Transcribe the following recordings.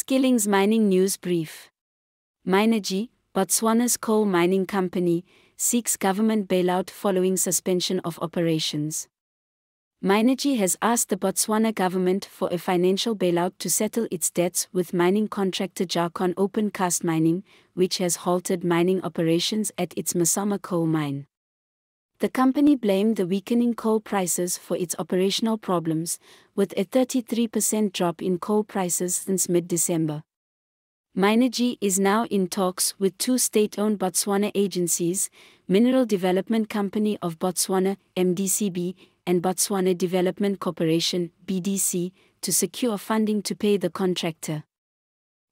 Skillings Mining News Brief. Minergy, Botswana's coal mining company, seeks government bailout following suspension of operations. Minergy has asked the Botswana government for a financial bailout to settle its debts with mining contractor Jarkon Opencast Mining, which has halted mining operations at its Masama coal mine. The company blamed the weakening coal prices for its operational problems, with a 33% drop in coal prices since mid-December. Minergy is now in talks with two state-owned Botswana agencies, Mineral Development Company of Botswana (MDCB) and Botswana Development Corporation (BDC), to secure funding to pay the contractor.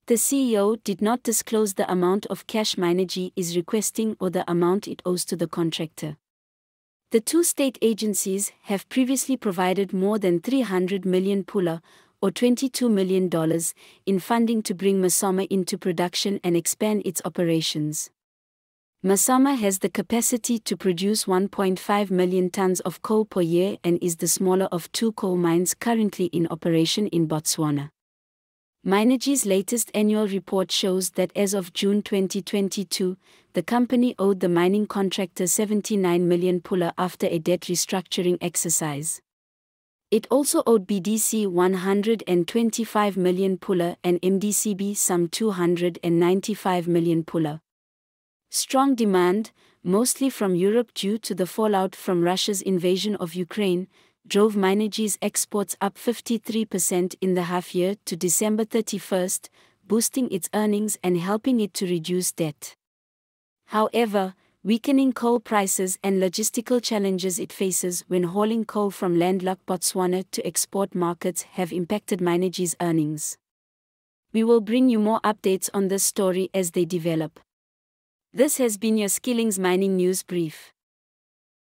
The CEO did not disclose the amount of cash Minergy is requesting or the amount it owes to the contractor. The two state agencies have previously provided more than 300 million pula, or $22 million, in funding to bring Masama into production and expand its operations. Masama has the capacity to produce 1.5 million tons of coal per year and is the smaller of two coal mines currently in operation in Botswana. Minergy's latest annual report shows that as of June 2022, the company owed the mining contractor 79 million pula after a debt restructuring exercise. It also owed BDC 125 million pula and MDCB some 295 million pula. Strong demand, mostly from Europe due to the fallout from Russia's invasion of Ukraine, drove Minergy's exports up 53% in the half-year to December 31st, boosting its earnings and helping it to reduce debt. However, weakening coal prices and logistical challenges it faces when hauling coal from landlocked Botswana to export markets have impacted Minergy's earnings. We will bring you more updates on this story as they develop. This has been your Skillings Mining News Brief.